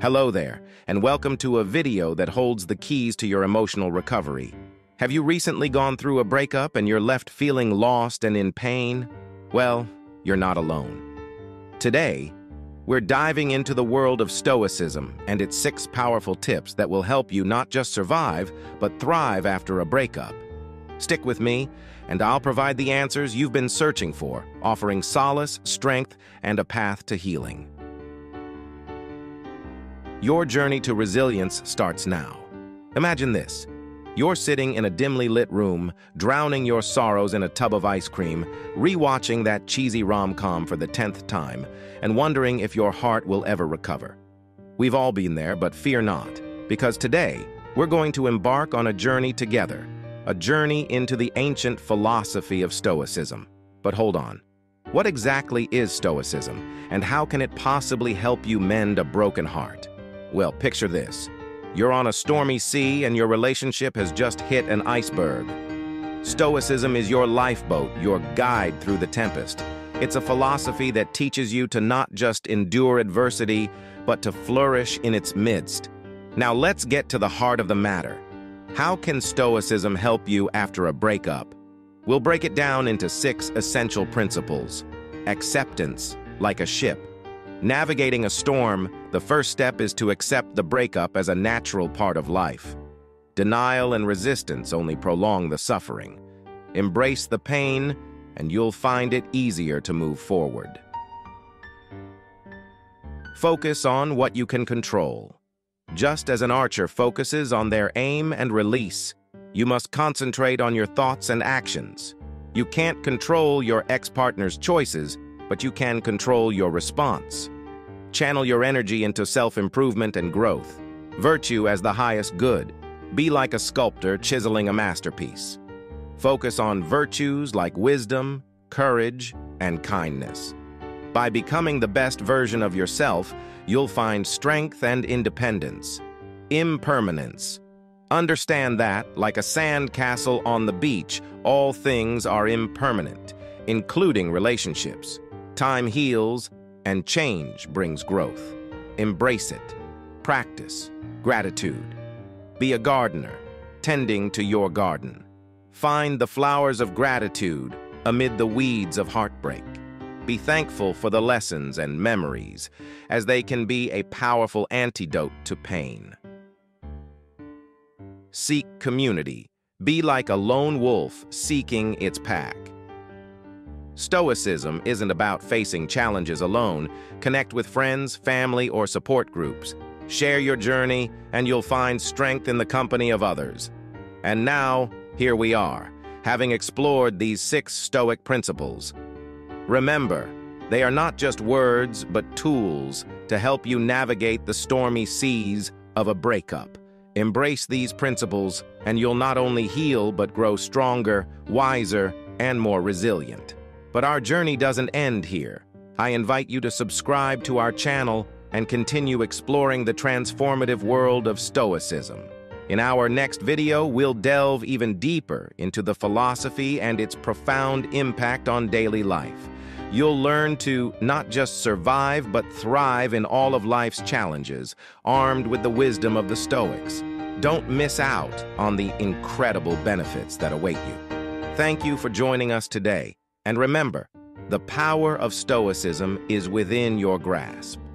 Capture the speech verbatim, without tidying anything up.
Hello there, and welcome to a video that holds the keys to your emotional recovery. Have you recently gone through a breakup and you're left feeling lost and in pain? Well, you're not alone. Today, we're diving into the world of Stoicism and its six powerful tips that will help you not just survive, but thrive after a breakup. Stick with me, and I'll provide the answers you've been searching for, offering solace, strength, and a path to healing. Your journey to resilience starts now. Imagine this. You're sitting in a dimly lit room, drowning your sorrows in a tub of ice cream, rewatching that cheesy rom-com for the tenth time, and wondering if your heart will ever recover. We've all been there, but fear not, because today, we're going to embark on a journey together, a journey into the ancient philosophy of Stoicism. But hold on. What exactly is Stoicism, and how can it possibly help you mend a broken heart? Well, picture this. You're on a stormy sea and your relationship has just hit an iceberg. Stoicism is your lifeboat, your guide through the tempest. It's a philosophy that teaches you to not just endure adversity, but to flourish in its midst. Now let's get to the heart of the matter. How can Stoicism help you after a breakup? We'll break it down into six essential principles. Acceptance, like a ship. Navigating a storm, the first step is to accept the breakup as a natural part of life. Denial and resistance only prolong the suffering. Embrace the pain, and you'll find it easier to move forward. Focus on what you can control. Just as an archer focuses on their aim and release, you must concentrate on your thoughts and actions. You can't control your ex-partner's choices, but you can control your response. Channel your energy into self-improvement and growth. Virtue as the highest good. Be like a sculptor chiseling a masterpiece. Focus on virtues like wisdom, courage, and kindness. By becoming the best version of yourself, you'll find strength and independence. Impermanence. Understand that, like a sand castle on the beach, all things are impermanent, including relationships. Time heals, and change brings growth. Embrace it. Practice gratitude. Be a gardener, tending to your garden. Find the flowers of gratitude amid the weeds of heartbreak. Be thankful for the lessons and memories, as they can be a powerful antidote to pain. Seek community. Be like a lone wolf seeking its pack. Stoicism isn't about facing challenges alone. Connect with friends, family, or support groups. Share your journey, and you'll find strength in the company of others. And now, here we are, having explored these six Stoic principles. Remember, they are not just words, but tools to help you navigate the stormy seas of a breakup. Embrace these principles, and you'll not only heal, but grow stronger, wiser, and more resilient. But our journey doesn't end here. I invite you to subscribe to our channel and continue exploring the transformative world of Stoicism. In our next video, we'll delve even deeper into the philosophy and its profound impact on daily life. You'll learn to not just survive, but thrive in all of life's challenges, armed with the wisdom of the Stoics. Don't miss out on the incredible benefits that await you. Thank you for joining us today. And remember, the power of Stoicism is within your grasp.